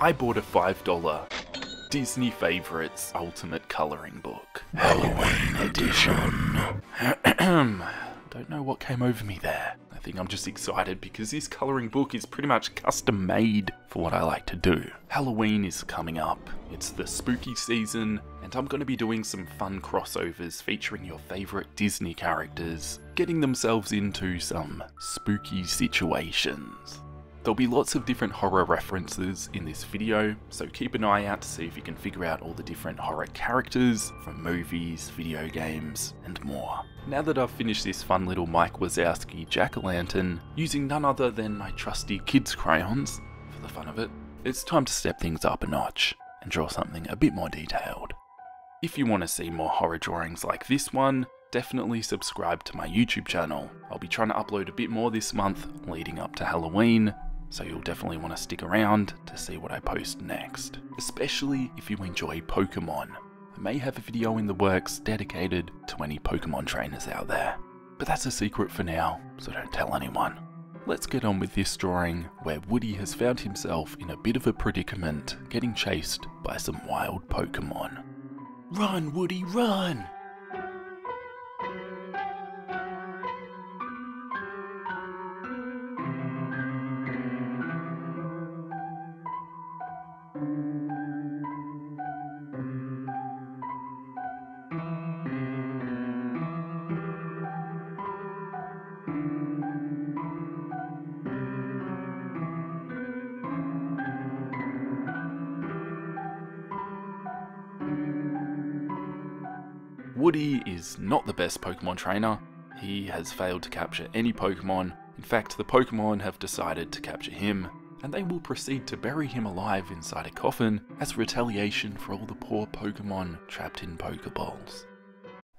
I bought a $5 Disney Favorites Ultimate Coloring Book. Halloween Edition. Don't know what came over me there. I think I'm just excited because this coloring book is pretty much custom made for what I like to do. Halloween is coming up, it's the spooky season, and I'm going to be doing some fun crossovers featuring your favourite Disney characters, getting themselves into some spooky situations. There'll be lots of different horror references in this video, so keep an eye out to see if you can figure out all the different horror characters from movies, video games, and more. Now that I've finished this fun little Mike Wazowski jack-o'-lantern, using none other than my trusty kids' crayons, for the fun of it, it's time to step things up a notch and draw something a bit more detailed. If you want to see more horror drawings like this one, definitely subscribe to my YouTube channel. I'll be trying to upload a bit more this month leading up to Halloween, so you'll definitely want to stick around to see what I post next. Especially if you enjoy Pokemon. I may have a video in the works dedicated to any Pokemon trainers out there. But that's a secret for now, so don't tell anyone. Let's get on with this drawing, where Woody has found himself in a bit of a predicament, getting chased by some wild Pokemon. Run, Woody, run! Woody is not the best Pokemon trainer. He has failed to capture any Pokemon. In fact, the Pokemon have decided to capture him, and they will proceed to bury him alive inside a coffin as retaliation for all the poor Pokemon trapped in Pokeballs.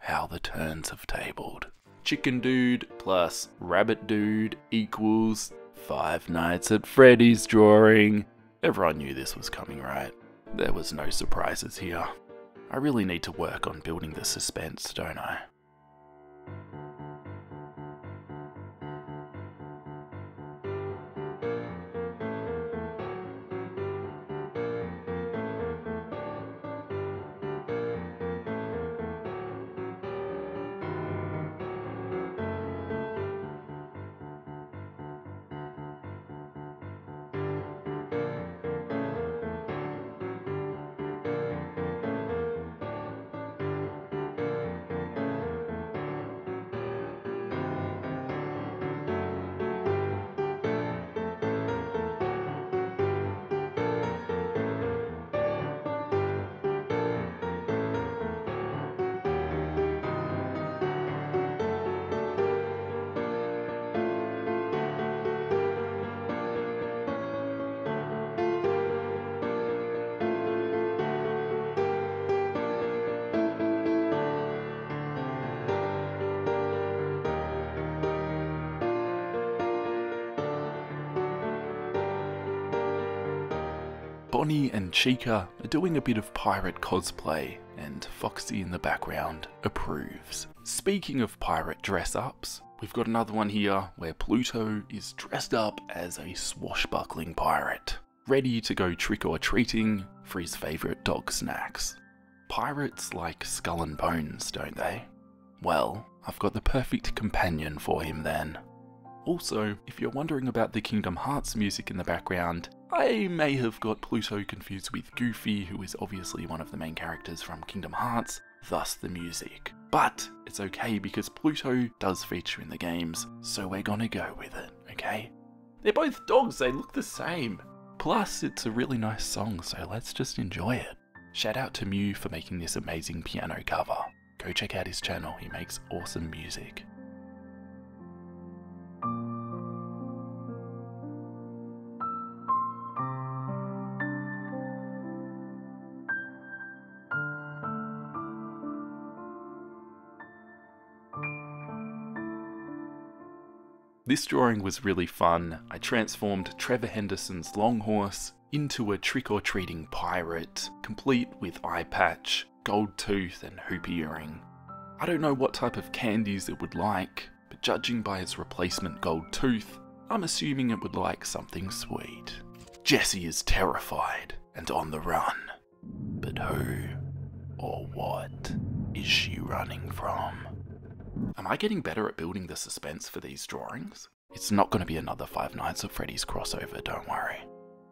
How the turns have tabled. Chicken Dude plus Rabbit Dude equals Five Nights at Freddy's drawing. Everyone knew this was coming, right? There was no surprises here. I really need to work on building the suspense, don't I? Bonnie and Chica are doing a bit of pirate cosplay, and Foxy in the background approves. Speaking of pirate dress-ups, we've got another one here where Pluto is dressed up as a swashbuckling pirate, ready to go trick-or-treating for his favourite dog snacks. Pirates like skull and bones, don't they? Well, I've got the perfect companion for him then. Also, if you're wondering about the Kingdom Hearts music in the background, I may have got Pluto confused with Goofy, who is obviously one of the main characters from Kingdom Hearts, thus the music. But it's okay because Pluto does feature in the games, so we're gonna go with it, okay? They're both dogs, they look the same. Plus, it's a really nice song, so let's just enjoy it. Shout out to Myuu for making this amazing piano cover. Go check out his channel, he makes awesome music. This drawing was really fun. I transformed Trevor Henderson's long horse into a trick-or-treating pirate, complete with eye patch, gold tooth and hoop earring. I don't know what type of candies it would like, but judging by its replacement gold tooth, I'm assuming it would like something sweet. Jessie is terrified and on the run. But who or what is she running from? Am I getting better at building the suspense for these drawings? It's not going to be another Five Nights at Freddy's crossover, don't worry.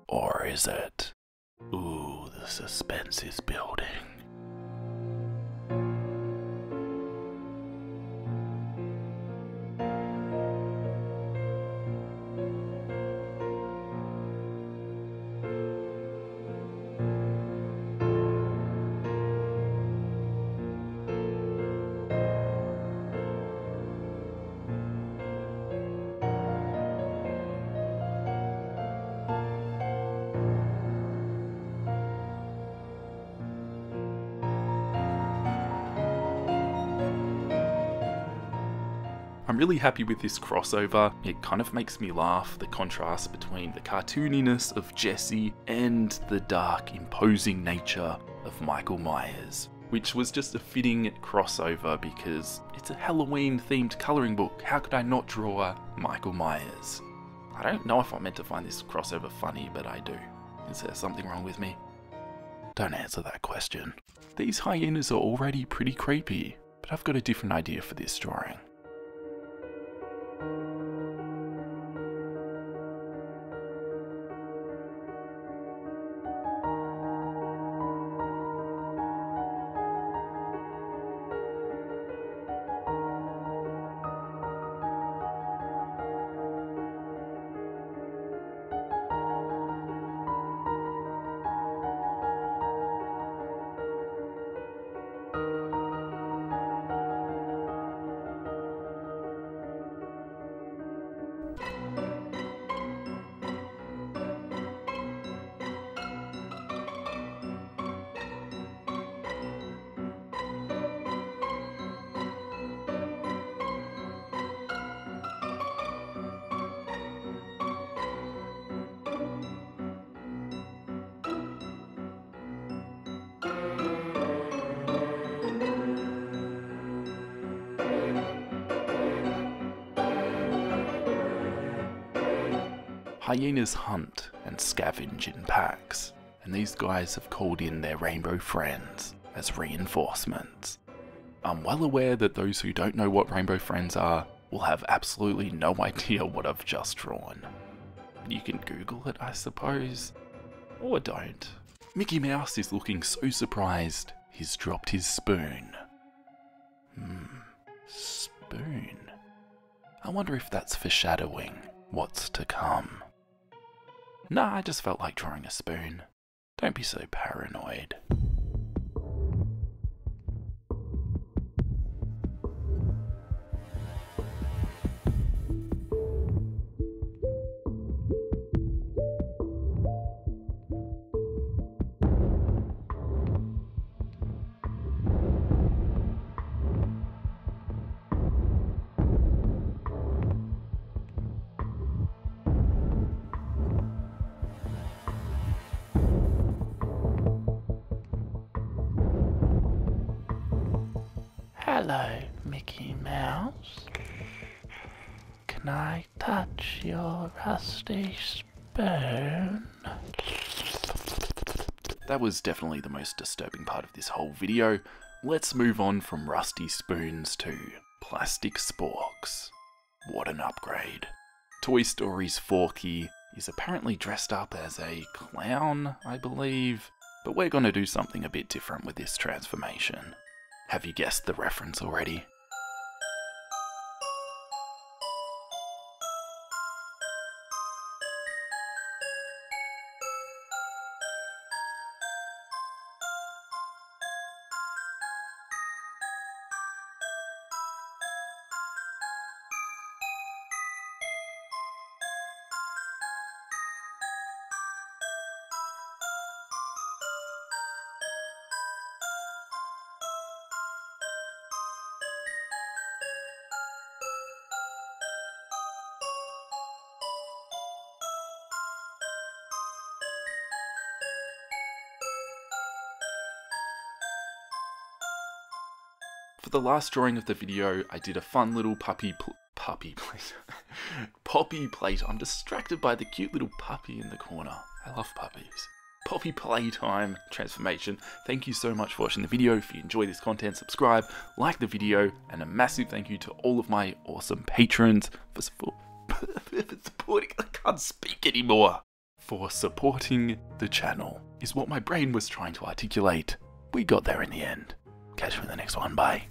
Or is it? Ooh, the suspense is building. I'm really happy with this crossover. It kind of makes me laugh, the contrast between the cartooniness of Jessie and the dark, imposing nature of Michael Myers, which was just a fitting crossover because it's a Halloween-themed colouring book. How could I not draw Michael Myers? I don't know if I'm meant to find this crossover funny, but I do. Is there something wrong with me? Don't answer that question. These hyenas are already pretty creepy, but I've got a different idea for this drawing. Hyenas hunt and scavenge in packs, and these guys have called in their Rainbow Friends as reinforcements. I'm well aware that those who don't know what Rainbow Friends are will have absolutely no idea what I've just drawn. You can Google it, I suppose, or don't. Mickey Mouse is looking so surprised he's dropped his spoon. Spoon. I wonder if that's foreshadowing what's to come. Nah, I just felt like drawing a spoon. Don't be so paranoid. Hello, Mickey Mouse. Can I touch your rusty spoon? That was definitely the most disturbing part of this whole video. Let's move on from rusty spoons to plastic sporks. What an upgrade. Toy Story's Forky is apparently dressed up as a clown, I believe, but we're gonna do something a bit different with this transformation. Have you guessed the reference already? For the last drawing of the video, I did a fun little Poppy Playtime Poppy Playtime. I'm distracted by the cute little puppy in the corner. I love puppies. Poppy Playtime transformation. Thank you so much for watching the video. If you enjoy this content, subscribe, like the video, and a massive thank you to all of my awesome patrons for supporting. I can't speak anymore. For supporting the channel is what my brain was trying to articulate. We got there in the end. Catch you in the next one. Bye.